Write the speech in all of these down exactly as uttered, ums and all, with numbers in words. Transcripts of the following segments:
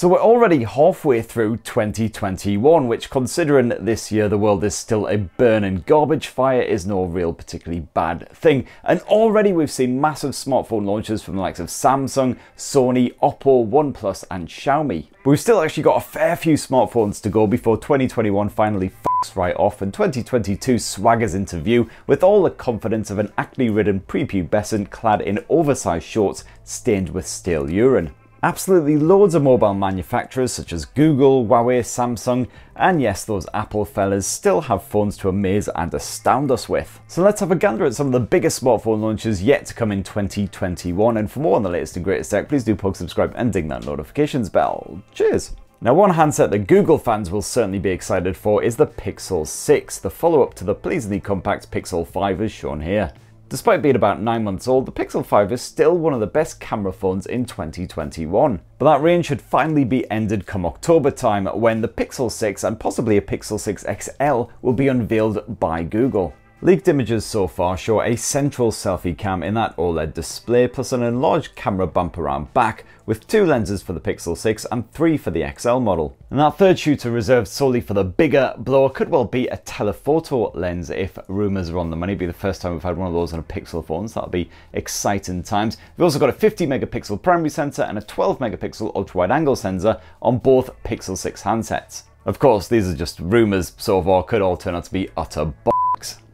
So we're already halfway through twenty twenty-one, which, considering this year the world is still a burning garbage fire, is no real particularly bad thing. And already we've seen massive smartphone launches from the likes of Samsung, Sony, Oppo, OnePlus and Xiaomi. But we've still actually got a fair few smartphones to go before twenty twenty-one finally f***s right off and twenty twenty-two swaggers into view with all the confidence of an acne-ridden prepubescent clad in oversized shorts stained with stale urine. Absolutely loads of mobile manufacturers such as Google, Huawei, Samsung, and yes, those Apple fellas still have phones to amaze and astound us with. So let's have a gander at some of the biggest smartphone launches yet to come in twenty twenty-one, and for more on the latest and greatest tech, please do poke, subscribe, and ding that notifications bell. Cheers! Now, one handset that Google fans will certainly be excited for is the Pixel six, the follow-up to the pleasingly compact Pixel five as shown here. Despite being about nine months old, the Pixel five is still one of the best camera phones in twenty twenty-one. But that reign should finally be ended come October time, when the Pixel six and possibly a Pixel six X L will be unveiled by Google. Leaked images so far show a central selfie cam in that OLED display, plus an enlarged camera bump around back, with two lenses for the Pixel six and three for the X L model. And that third shooter reserved solely for the bigger blower could well be a telephoto lens if rumours are on the money. It'd be the first time we've had one of those on a Pixel phone, so that'll be exciting times. We've also got a fifty megapixel primary sensor and a twelve megapixel ultra-wide angle sensor on both Pixel six handsets. Of course, these are just rumours so far, could all turn out to be utter b****.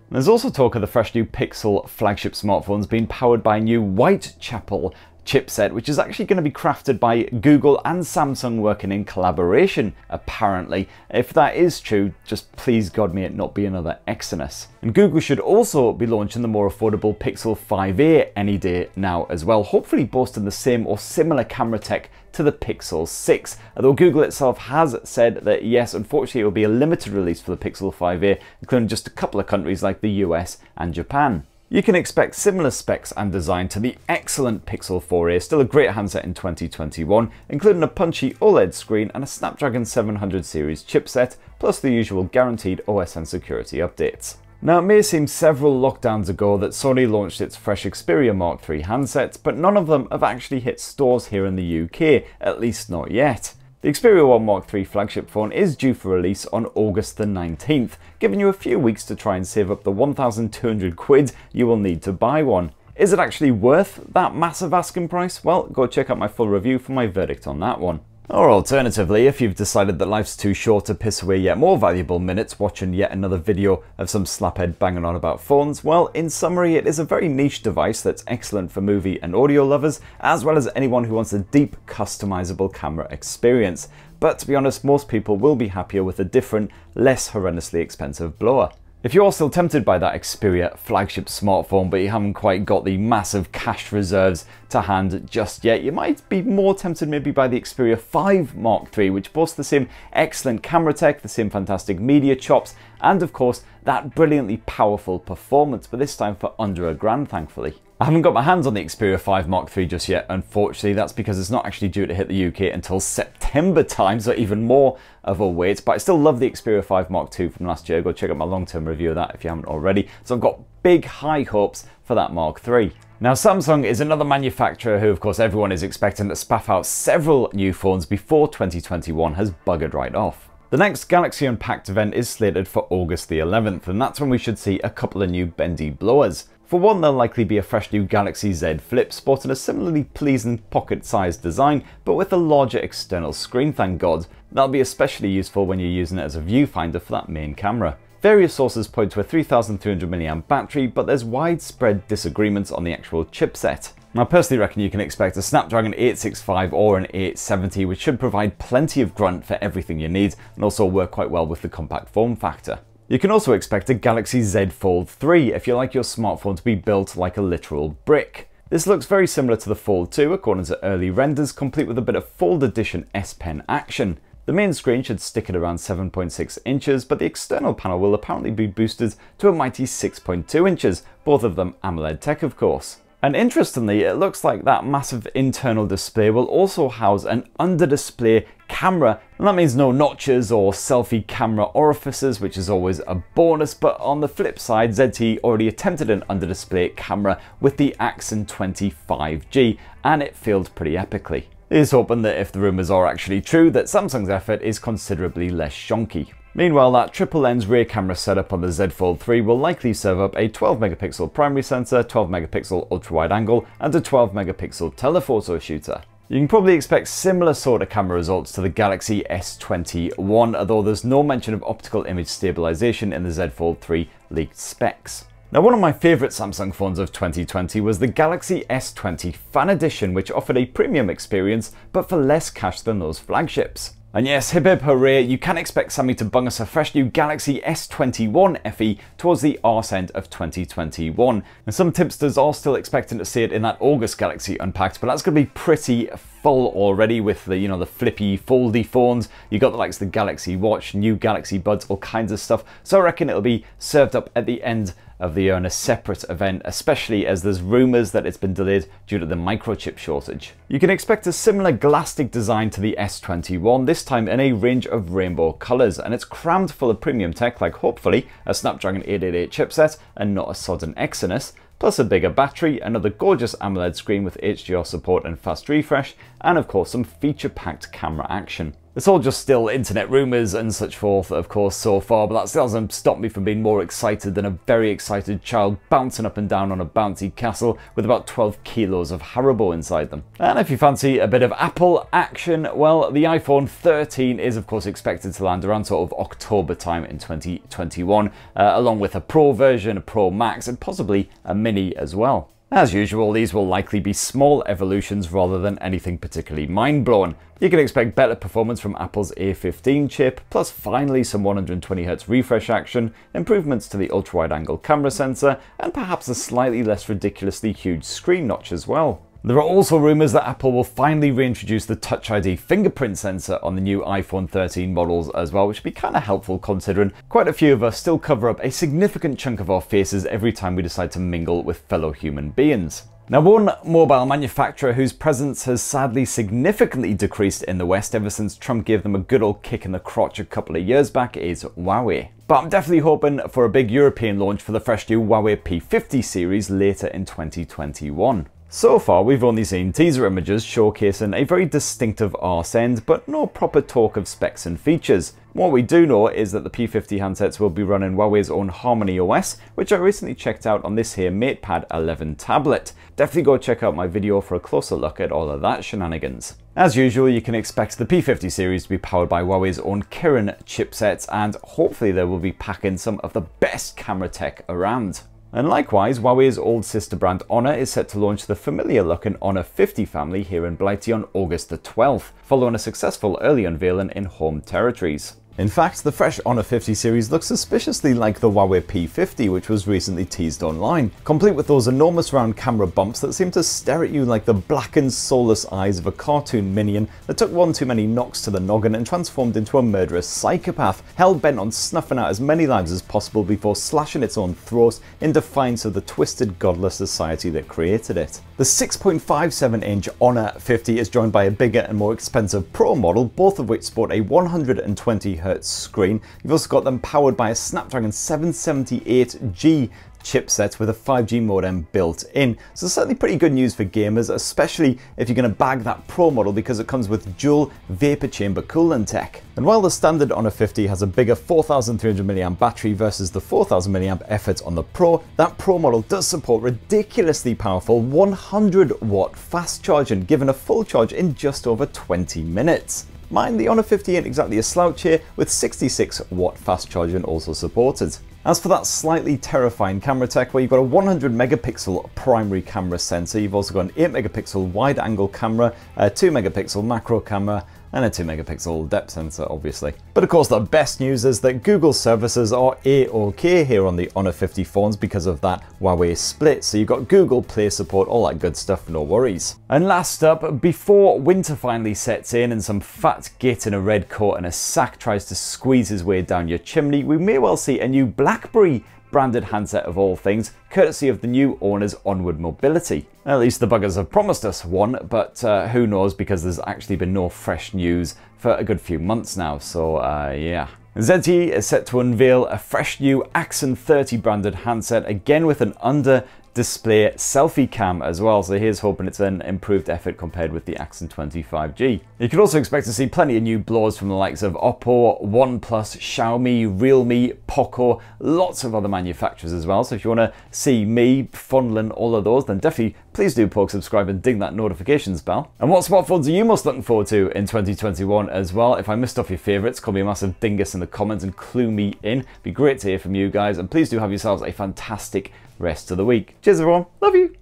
There's also talk of the fresh new Pixel flagship smartphones being powered by a new Whitechapel chipset, which is actually going to be crafted by Google and Samsung working in collaboration, apparently. If that is true, just please God may it not be another Exynos. And Google should also be launching the more affordable Pixel five A any day now as well, hopefully boasting the same or similar camera tech to the Pixel six, although Google itself has said that yes, unfortunately it will be a limited release for the Pixel five A, including just a couple of countries like the U S and Japan. You can expect similar specs and design to the excellent Pixel four A, still a great handset in twenty twenty-one, including a punchy OLED screen and a Snapdragon seven hundred series chipset, plus the usual guaranteed O S and security updates. Now, it may seem several lockdowns ago that Sony launched its fresh Xperia Mark three handsets, but none of them have actually hit stores here in the U K, at least not yet. The Xperia one Mark three flagship phone is due for release on August the nineteenth, giving you a few weeks to try and save up the one thousand two hundred quid you will need to buy one. Is it actually worth that massive asking price? Well, go check out my full review for my verdict on that one. Or alternatively, if you've decided that life's too short to piss away yet more valuable minutes watching yet another video of some slaphead banging on about phones, well, in summary, it is a very niche device that's excellent for movie and audio lovers, as well as anyone who wants a deep, customizable camera experience. But to be honest, most people will be happier with a different, less horrendously expensive blower. If you're still tempted by that Xperia flagship smartphone but you haven't quite got the massive cash reserves to hand just yet, you might be more tempted maybe by the Xperia five Mark three, which boasts the same excellent camera tech, the same fantastic media chops, and of course that brilliantly powerful performance, but this time for under a grand, thankfully. I haven't got my hands on the Xperia five Mark three just yet, unfortunately. That's because it's not actually due to hit the U K until September time, so even more of a wait. But I still love the Xperia five Mark two from last year. Go check out my long-term review of that if you haven't already. So I've got big, high hopes for that Mark three. Now, Samsung is another manufacturer who, of course, everyone is expecting to spaff out several new phones before twenty twenty-one has buggered right off. The next Galaxy Unpacked event is slated for August the eleventh, and that's when we should see a couple of new bendy blowers. For one, there'll likely be a fresh new Galaxy Z Flip, sporting a similarly pleasing pocket-sized design, but with a larger external screen, thank God. That'll be especially useful when you're using it as a viewfinder for that main camera. Various sources point to a three thousand three hundred milliamp hour battery, but there's widespread disagreements on the actual chipset. I personally reckon you can expect a Snapdragon eight sixty-five or an eight seventy, which should provide plenty of grunt for everything you need, and also work quite well with the compact form factor. You can also expect a Galaxy Z Fold three if you like your smartphone to be built like a literal brick. This looks very similar to the Fold two according to early renders, complete with a bit of Fold Edition S Pen action. The main screen should stick at around seven point six inches, but the external panel will apparently be boosted to a mighty six point two inches, both of them AMOLED tech of course. And interestingly, it looks like that massive internal display will also house an under-display camera, and that means no notches or selfie camera orifices, which is always a bonus. But on the flip side, Z T E already attempted an under-display camera with the Axon twenty five G, and it failed pretty epically. Here's hoping that if the rumours are actually true, that Samsung's effort is considerably less shonky. Meanwhile, that triple lens rear camera setup on the Z Fold three will likely serve up a twelve megapixel primary sensor, twelve megapixel ultra-wide angle, and a twelve megapixel telephoto shooter. You can probably expect similar sort of camera results to the Galaxy S twenty-one, although there's no mention of optical image stabilisation in the Z Fold three leaked specs. Now, one of my favourite Samsung phones of twenty twenty was the Galaxy S twenty Fan Edition, which offered a premium experience, but for less cash than those flagships. And yes, hip hip hooray, you can expect Sammy to bung us a fresh new Galaxy S twenty-one F E towards the arse end of twenty twenty-one. And some tipsters are still expecting to see it in that August Galaxy Unpacked, but that's going to be pretty full already with the, you know, the flippy foldy phones. You got the likes of the Galaxy Watch, new Galaxy Buds, all kinds of stuff. So I reckon it'll be served up at the end of the year in a separate event, especially as there's rumours that it's been delayed due to the microchip shortage. You can expect a similar glasstic design to the S twenty-one, this time in a range of rainbow colours, and it's crammed full of premium tech like, hopefully, a Snapdragon eight eighty-eight chipset and not a sodden Exynos, plus a bigger battery, another gorgeous AMOLED screen with H D R support and fast refresh, and of course some feature-packed camera action. It's all just still internet rumours and such forth, of course, so far, but that still hasn't stopped me from being more excited than a very excited child bouncing up and down on a bouncy castle with about twelve kilos of Haribo inside them. And if you fancy a bit of Apple action, well, the iPhone thirteen is of course expected to land around sort of October time in twenty twenty-one, uh, along with a Pro version, a Pro Max, and possibly a Mini as well. As usual, these will likely be small evolutions rather than anything particularly mind-blowing. You can expect better performance from Apple's A fifteen chip, plus finally some one hundred twenty hertz refresh action, improvements to the ultra-wide-angle camera sensor, and perhaps a slightly less ridiculously huge screen notch as well. There are also rumours that Apple will finally reintroduce the Touch I D fingerprint sensor on the new iPhone thirteen models as well, which would be kind of helpful considering quite a few of us still cover up a significant chunk of our faces every time we decide to mingle with fellow human beings. Now, one mobile manufacturer whose presence has sadly significantly decreased in the West ever since Trump gave them a good old kick in the crotch a couple of years back is Huawei. But I'm definitely hoping for a big European launch for the fresh new Huawei P fifty series later in twenty twenty-one. So far, we've only seen teaser images showcasing a very distinctive arse end, but no proper talk of specs and features. What we do know is that the P fifty handsets will be running Huawei's own Harmony O S, which I recently checked out on this here MatePad eleven tablet. Definitely go check out my video for a closer look at all of that shenanigans. As usual, you can expect the P fifty series to be powered by Huawei's own Kirin chipsets, and hopefully they will be packing some of the best camera tech around. And likewise, Huawei's old sister brand Honor is set to launch the familiar looking Honor fifty family here in Blighty on August the twelfth, following a successful early unveiling in home territories. In fact, the fresh Honor fifty series looks suspiciously like the Huawei P fifty, which was recently teased online, complete with those enormous round camera bumps that seem to stare at you like the blackened, soulless eyes of a cartoon minion that took one too many knocks to the noggin and transformed into a murderous psychopath, hell-bent on snuffing out as many lives as possible before slashing its own throat in defiance of the twisted, godless society that created it. The six point five seven inch Honor fifty is joined by a bigger and more expensive Pro model, both of which sport a one hundred twenty hertz screen. You've also got them powered by a Snapdragon seven seventy-eight G chipset with a five G modem built in. So certainly pretty good news for gamers, especially if you're going to bag that Pro model because it comes with dual vapor chamber cooling tech. And while the standard Honor fifty has a bigger four thousand three hundred milliamp hour battery versus the four thousand milliamp hour effort on the Pro, that Pro model does support ridiculously powerful one hundred watt fast charging, giving a full charge in just over twenty minutes. Mind, the Honor fifty ain't exactly a slouch here, with sixty-six watt fast charging also supported. As for that slightly terrifying camera tech, where you've got a one hundred megapixel primary camera sensor, you've also got an eight megapixel wide angle camera, a two megapixel macro camera, and a two megapixel depth sensor, obviously. But of course, the best news is that Google services are A-OK here on the Honor fifty phones because of that Huawei split. So you've got Google Play support, all that good stuff, no worries. And last up, before winter finally sets in and some fat git in a red coat and a sack tries to squeeze his way down your chimney, we may well see a new BlackBerry branded handset of all things, courtesy of the new owners Onward Mobility. At least the buggers have promised us one, but uh, who knows, because there's actually been no fresh news for a good few months now, so uh, yeah. Z T E is set to unveil a fresh new Axon thirty branded handset, again with an under display selfie cam as well, so here's hoping it's an improved effort compared with the Axon twenty five G. You could also expect to see plenty of new blowers from the likes of Oppo, OnePlus, Xiaomi, Realme, Poco, lots of other manufacturers as well, so if you want to see me funneling all of those, then definitely please do poke subscribe and ding that notifications bell. And what smartphones are you most looking forward to in twenty twenty-one as well? If I missed off your favourites, call me a massive dingus in the comments and clue me in. It'd be great to hear from you guys, and please do have yourselves a fantastic rest of the week. Cheers everyone, love you!